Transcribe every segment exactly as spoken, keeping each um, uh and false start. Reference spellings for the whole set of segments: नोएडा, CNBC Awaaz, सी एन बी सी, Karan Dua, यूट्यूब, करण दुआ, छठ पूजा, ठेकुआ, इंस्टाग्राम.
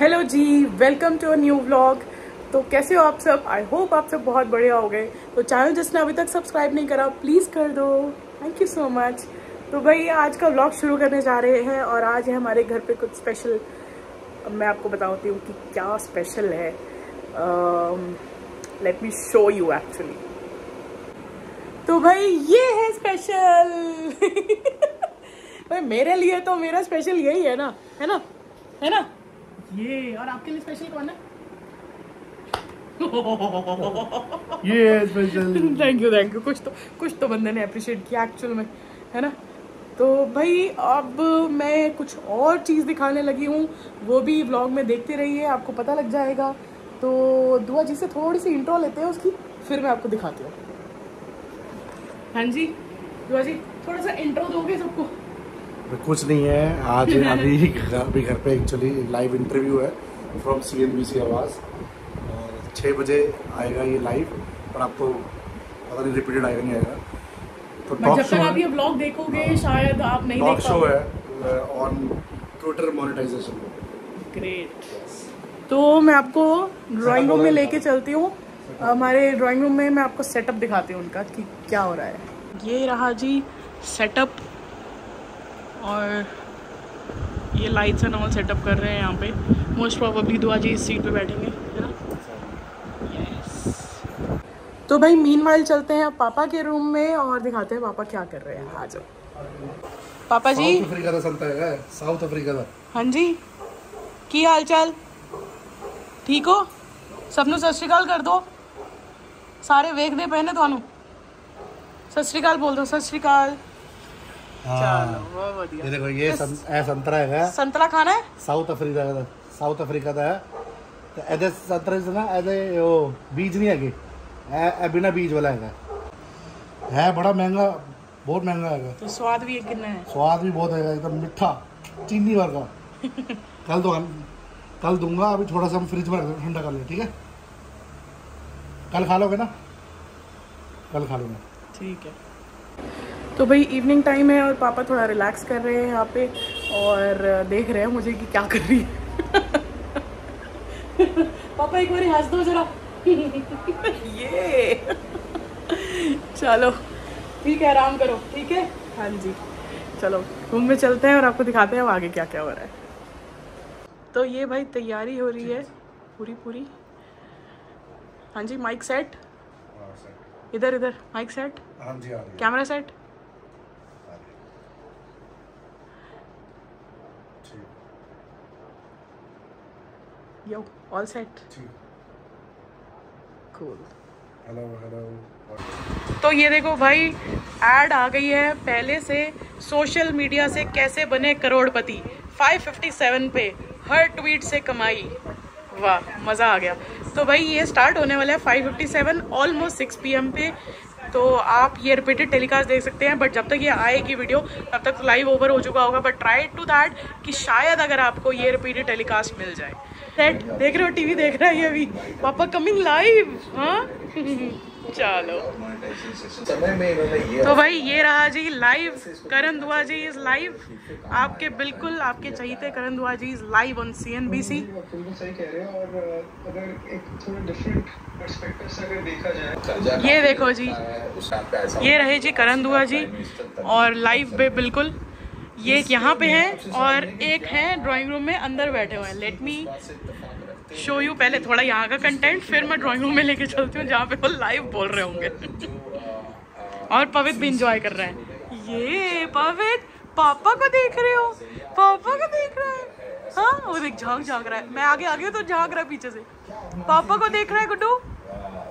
Hello ji, welcome to a new vlog. तो कैसे हो आप सब? आई होप आप सब बहुत बढ़िया हो गए। तो चैनल जिसने अभी तक सब्सक्राइब नहीं करा प्लीज़ कर दो, थैंक यू सो मच। तो भाई आज का व्लॉग शुरू करने जा रहे हैं और आज है हमारे घर पे कुछ स्पेशल। अब मैं आपको बताती हूँ कि क्या स्पेशल है। Let me show you actually. तो भाई ये है स्पेशल भाई मेरे लिए तो मेरा स्पेशल यही है ना, है ना, है ना ये। और आपके लिए स्पेशल कौन है? ये special. Thank you thank you. कुछ तो कुछ तो बंदे ने अप्रिशिएट किया एक्चुअल में, है ना। तो भाई अब मैं कुछ और चीज़ दिखाने लगी हूँ, वो भी व्लॉग में देखते रहिए, आपको पता लग जाएगा। तो दुआ जी से थोड़ी सी इंट्रो लेते हैं उसकी, फिर मैं आपको दिखाती हूँ। हाँ जी दुआ जी, थोड़ा सा इंट्रो दोगे सबको? कुछ नहीं है, आज अभी अभी घर पे एक्चुअली लाइव इंटरव्यू है from सी एन बी सी Awaaz. छः बजे आएगा ये लाइव, और आपको पता नहीं रिपीटेड आएगा नहीं आएगा। तो टॉक शो, आप ये ब्लॉग देखोगे शायद आप नहीं देख पाओगे। टॉक शो है ऑन ट्विटर मोनेटाइजेशन। ग्रेट। तो मैं आपको ड्राइंग रूम में लेके चलती हूँ। हमारे ड्राइंग रूम में मैं आपको सेटअप दिखाती हूँ उनका कि क्या हो रहा है। ये रहा जी सेटअप, और ये लाइट्स एंड ऑल सेटअप कर रहे हैं यहाँ पे। मोस्ट प्रॉबली दुआ जी इस सीट पे बैठेंगे, है ना? यस। तो भाई मीनवाइल चलते हैं पापा के रूम में और दिखाते हैं पापा क्या कर रहे हैं। आ जाओ पापा जी। साउथ अफ्रीका का चलता है, साउथ अफ्रीका का। हाँ जी, की हाल चाल? ठीक हो? सबनों सत श्रीकाल कर दो। सारे वेखदे पए ने तुहानू, सत श्रीकाल बोल दो। सत श्रीकाल। हाँ, ये देखो ये सं, संतरा है। संतरा खाना है? साउथ अफ्रीका का, साउथ अफ्रीका का है। तो ऐसे संतरे से ना ऐसे वो बीज नहीं है, ए बिना बीज वाला है, है बड़ा महंगा, बहुत महंगा है। तो स्वाद भी कितना है? स्वाद भी बहुत है, एकदम मीठा चीनी वर्गा। कल तो कल दूंगा, अभी थोड़ा सा हम फ्रिज में रख देंगे, ठंडा कर लें, ठीक है? कल खा लोगे ना? कल खा लूँगा, ठीक है। तो भाई इवनिंग टाइम है और पापा थोड़ा रिलैक्स कर रहे हैं यहाँ पे, और देख रहे हैं मुझे कि क्या कर रही है। पापा एक बार हंस दो जरा। ये चलो ठीक है, आराम करो, ठीक है? हाँ जी, चलो रूम में चलते हैं और आपको दिखाते हैं आगे क्या क्या हो रहा है। तो ये भाई तैयारी हो रही है पूरी पूरी। हाँ जी, माइक सेट, इधर इधर mic set, camera set. Yo, all set. Cool. Hello, hello. तो ये देखो भाई एड आ गई है पहले से, सोशल मीडिया से कैसे बने करोड़पति पाँच सौ सत्तावन पे, हर ट्वीट से कमाई। वाह, मज़ा आ गया। तो भाई ये स्टार्ट होने वाला है पाँच सौ सत्तावन ऑलमोस्ट सिक्स पी एम पे। तो आप ये रिपीटेड टेलीकास्ट देख सकते हैं, बट जब तक ये आएगी वीडियो तब तक लाइव ओवर हो चुका होगा। बट ट्राई टू दैट कि शायद अगर आपको ये रिपीटेड टेलीकास्ट मिल जाए। सेट देख रहे हो, टीवी देख रहा है ये अभी, पापा कमिंग लाइव। हाँ चलो। तो भाई ये रहा जी live, करण दुआ ji is live, आपके बिल्कुल आपके चाहते करण दुआ ji is live on सी एन बी सी। ये देखो जी, ये रहे जी करण दुआ जी और लाइव पे बिल्कुल। ये एक यहाँ पे है और एक है ड्राइंग रूम में अंदर बैठे हुए हैं। लेट मी शो यू पहले थोड़ा यहाँ का कंटेंट, फिर मैं ड्राइंग रूम में लेके चलती हूँ जहाँ पे वो लाइव बोल रहे होंगे। और पवित भी इंजॉय कर रहे हैं। ये पवित पापा को देख रहे हो, पापा को देख रहा है। हाँ वो देख, झाँक झाँक रहा है। मैं आगे आ गई तो झाँक रहा है पीछे से, पापा को देख रहा है। गुड्डू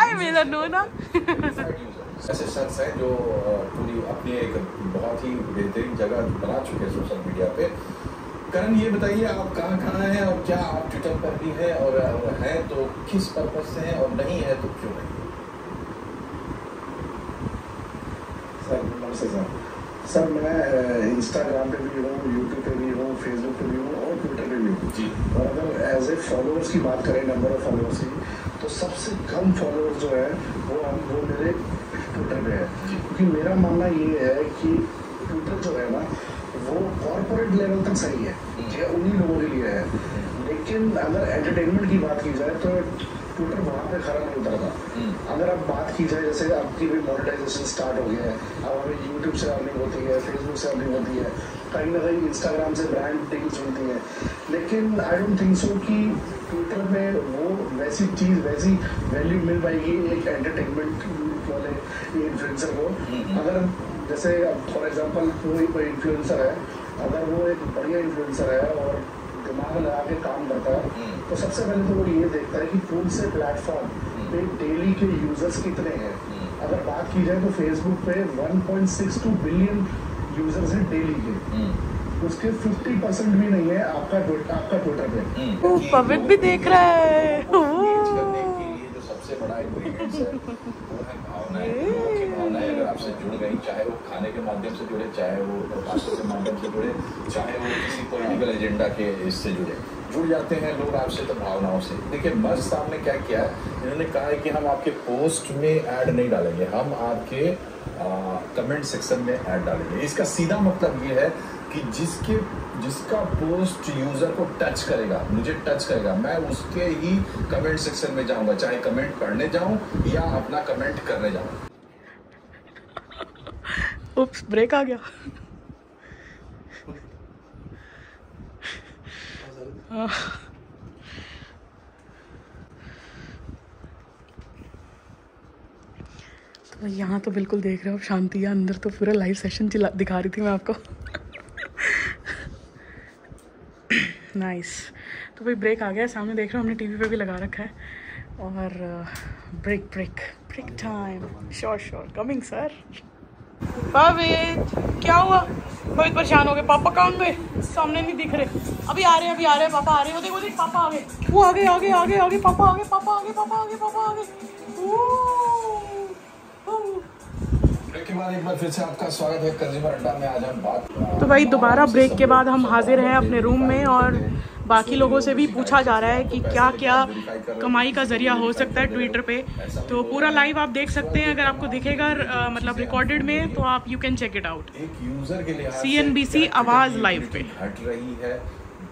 आई मेरा नो ना। ऐसे शख्स हैं जो पूरी अपनी एक बहुत ही बेहतरीन जगह बना चुके हैं सोशल मीडिया पे। करण ये बताइए आप कहाँ कहाँ हैं और क्या आप ट्विटर पर भी हैं, और हैं तो किस पर्पज से हैं, और नहीं है तो क्यों नहीं? सर नमस्ते सर। सर मैं इंस्टाग्राम पे भी हूँ, यूट्यूब पे भी हूँ, फेसबुक पे भी हूँ और ट्विटर पे भी हूँ जी। और अगर एज ए फॉलोअर्स की बात करें, नंबर ऑफ फॉलोअर्स की, तो सबसे कम फॉलोअर्स जो है वो हम वो मेरे ट्विटर पे है। क्योंकि मेरा मानना ये है कि ट्विटर जो है ना वो कॉर्पोरेट लेवल तक सही है, ये उन्हीं लोगों के लिए है, लेकिन अगर एंटरटेनमेंट की बात की जाए तो ट्विटर वहाँ पे खड़ा नहीं उतरता। अगर आप बात की जाए जैसे आपकी भी मोनेटाइजेशन स्टार्ट हो गया है, अब हमें यूट्यूब से अर्निंग होती है, फेसबुक से अर्निंग होती है, कहीं ना कहीं इंस्टाग्राम से ब्रांड डील्स होती है, लेकिन आई डोंट थिंक सो कि ट्विटर में वो वैसी चीज़ वैसी वैल्यू मिल पाएगी एक एंटरटेनमेंट वाले इन्फ्लुएंसर को। अगर जैसे अब फॉर एग्जांपल कोई कोई इन्फ्लुएंसर है, अगर वो एक बढ़िया इन्फ्लुएंसर है और दिमाग लगा के काम करता है, तो सबसे पहले तो वो ये देखता है कि कौन से प्लेटफॉर्म पे डेली के यूजर्स कितने हैं। अगर बात की जाए तो फेसबुक पे one point six two billion users हैं डेली के, उसके फिफ्टी परसेंट भी नहीं है आपका आपका ट्विटर पे। वो पवित्र भी देख रहा है। करने के लिए जो सबसे बड़ा इंग्रेडिएंट है वो है भावनाएं। अगर आपसे जुड़ गई, चाहे वो खाने के माध्यम से जुड़े, चाहे वो भाषा के माध्यम से जुड़े, चाहे वो किसी पॉलिटिकल एजेंडा के इससे जुड़े, जुड़ जाते हैं लोग आपसे तो भावनाओं से। देखिए मर्ज साहब ने क्या किया, इन्होंने कहा है कि हम आपके पोस्ट में ऐड नहीं डालेंगे, हम आपके कमेंट सेक्शन में ऐड डालेंगे। इसका सीधा मतलब ये है कि जिसके जिसका पोस्ट यूज़र को टच करेगा, मुझे टच करेगा, मैं उसके ही कमेंट सेक्शन में जाऊंगा, चाहे कमेंट पढ़ने जाऊं या अपना कमेंट करने जाऊं। उप्स, ब्रेक आ गया। तो यहाँ तो बिल्कुल देख रहे हो शांति है, अंदर तो पूरा लाइव सेशन चला दिखा रही थी मैं आपको। नाइस। तो भाई ब्रेक आ गया, सामने देख रहे हो हमने टीवी पे भी लगा रखा है। और break break break time. Sure sure coming sir. Bhavit क्या हुआ? भावित परेशान हो गए, पापा कहाँ गए? सामने नहीं दिख रहे। अभी आ रहे अभी आ रहे पापा आ रहे, होते होते पापा आ गए, वो आ गए आ गए आ गए आ गए पापा आ गए पापा आ गए पापा आ गए पापा आ गए। एक बार फिर से आपका स्वागत है कंज्यूमर अड्डा में। आज हम बात तो भाई दोबारा ब्रेक के बाद हम हाजिर हैं अपने रूम में, और बाकी लोगों से भी पूछा जा रहा है कि क्या क्या कमाई का जरिया हो सकता है ट्विटर पे। तो पूरा लाइव आप देख सकते हैं, अगर आपको दिखेगा मतलब रिकॉर्डेड में तो आप you can check it out सी एन बी सी Awaaz live पे। हट रही है,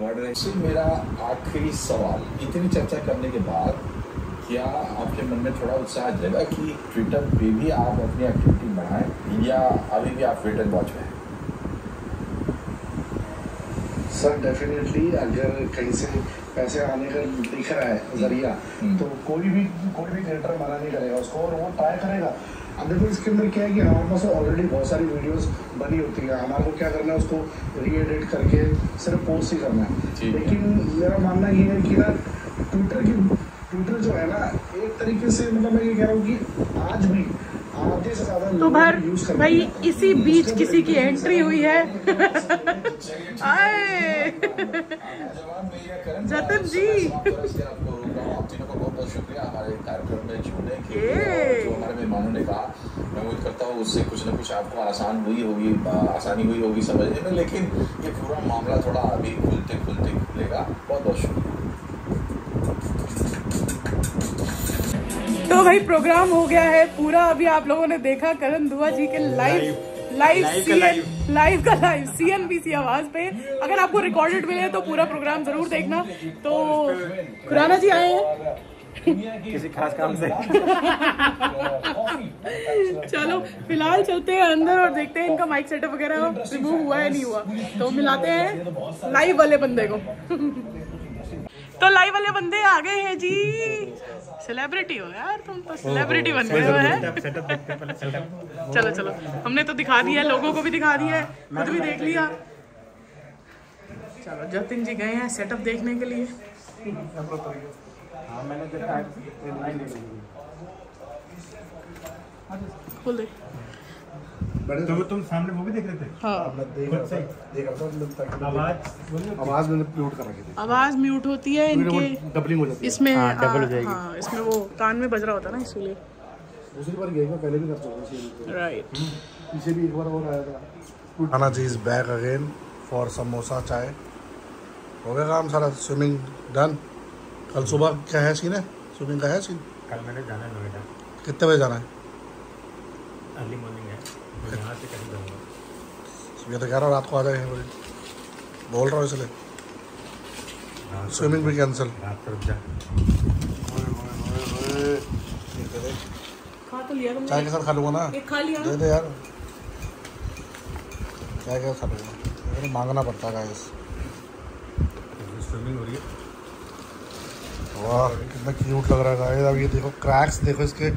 बढ़ रही है। मेरा आखिरी सवाल, इतनी चर्चा करने के बाद क्या आपके मन में थोड़ा उत्साह जगा कि ट्विटर पे भी आप अपनी एक्टिविटी बढ़ाएं, या अभी भी आप वेट एंड वॉच में हैं? सर डेफिनेटली अगर कहीं से पैसे आने का दिख रहा है जरिया, तो कोई भी कोई भी क्रिएटर मना नहीं करेगा उसको, और वो ट्राई करेगा। अब देखो इसके अंदर क्या है कि हमारे पास ऑलरेडी बहुत सारी वीडियोस बनी होती है, हमारे को क्या करना है उसको री एडिट करके सिर्फ पोस्ट ही करना है। लेकिन मेरा मानना ये है कि ना ट्विटर की ट्विटर जो है ना एक तरीके से मतलब मैं ये कह रहा हूँ कि आज भी आधे से ज्यादा तो भर भाई इसी बीच किसी की एंट्री हुई है। जतन जी बहुत बहुत शुक्रिया हमारे कार्यक्रम में जुड़ने के लिए। जो हमारे मेहमानों ने कहा, मैं उम्मीद करता हूँ उससे कुछ ना कुछ आपको आसान हुई होगी आसानी हुई होगी समझने में, लेकिन ये पूरा मामला थोड़ा अभी खुलते खुलते खुलेगा। बहुत बहुत शुक्रिया। तो भाई प्रोग्राम हो गया है पूरा, अभी आप लोगों ने देखा करण दुआ जी के लाइव लाइव लाइव का live सी एन बी सी Awaaz पे। अगर आपको रिकॉर्डेड मिले तो पूरा प्रोग्राम जरूर देखना। तो खुराना जी आए हैं किसी खास काम से। चलो फिलहाल चलते हैं अंदर और देखते हैं इनका माइक सेटअप वगैरह रिमूव हुआ है नहीं हुआ। तो मिलाते हैं लाइव वाले बंदे को। तो लाइव वाले बंदे आ गए हैं जी। सेलिब्रिटी हो यार तुम, तो सेलिब्रिटी बन गए हो हैं। चलो चलो हमने तो दिखा दिया, लोगों को भी दिखा दिया है, खुद भी देख लिया। चलो जतिन जी गए हैं सेटअप देखने के लिए। तो तुम सामने वो भी देख रहे थे? हाँ। आवाज म्यूट होती है इनके, डबलिंग हो जाती है इसमें। हाँ, डबल हो जाएगी। हाँ, इसमें वो कान में बज रहा होता है ना, इसलिए दूसरी बार गया पहले भी करता हूँ। राइट। पीछे भी एक बार और आया था। खाना चीज back again for samosa chai. हो गया काम सारा, स्विमिंग डन। कल सुबह क्या है सीन है स्विमिंग का है सीन? कल मैंने जाना है नोएडा। कितने बजे जाना है? अर्ली मॉर्निंग है तो यहाँ से कहीं जाऊँगा। सुबह तो कह रहा हूँ रात को आ जाएंगे, बोल रहा हूँ इसलिए। स्विमिंग भी कैंसिल। चाय के साथ खा लूँगा ना, दे दे यार, चाय के साथ खा लूँगा, मांगना पड़ता है गाइस। स्विमिंग हो रही है, वाह कितना क्यूट लग रहा है गाइस। अब ये देखो क्रैक्स देखो इसके,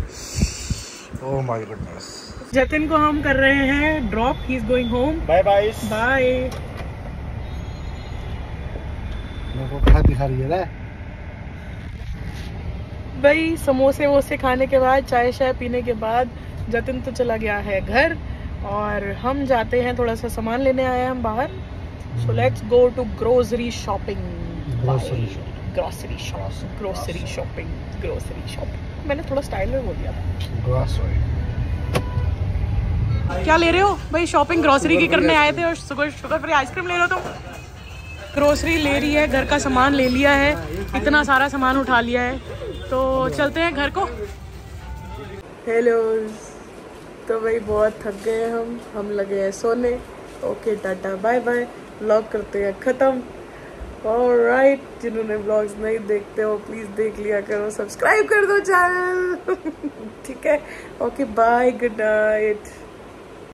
ओह माय गॉडनेस। जतिन को हम कर रहे हैं drop, he is going home, bye bye bye. दिखा रही है ना भाई। समोसे वोसे खाने के बाद, चाय शाय पीने के बाद जतिन तो चला गया है घर, और हम जाते हैं थोड़ा सा सामान लेने आए हम बाहर। So let's go to grocery shopping. Grocery shopping grocery shopping grocery shopping grocery shopping मैंने थोड़ा स्टाइल में बोल दिया था। ग्रोसरी क्या ले रहे हो भाई? शॉपिंग ग्रोसरी की करने आए थे और शुगर शुगर फ्री आइसक्रीम ले लो। तो ग्रोसरी ले रही है, घर का सामान ले लिया है, इतना सारा सामान उठा लिया है, तो चलते हैं घर को। हेलो, तो भाई बहुत थक गए हम हम लगे हैं सोने। Okay tata bye bye, vlog करते हैं ख़त्म। ऑलराइट, जिन्होंने व्लॉग्स नहीं देखते हो प्लीज़ देख लिया करो, सब्सक्राइब कर दो चैनल ठीक है। Okay bye, good night.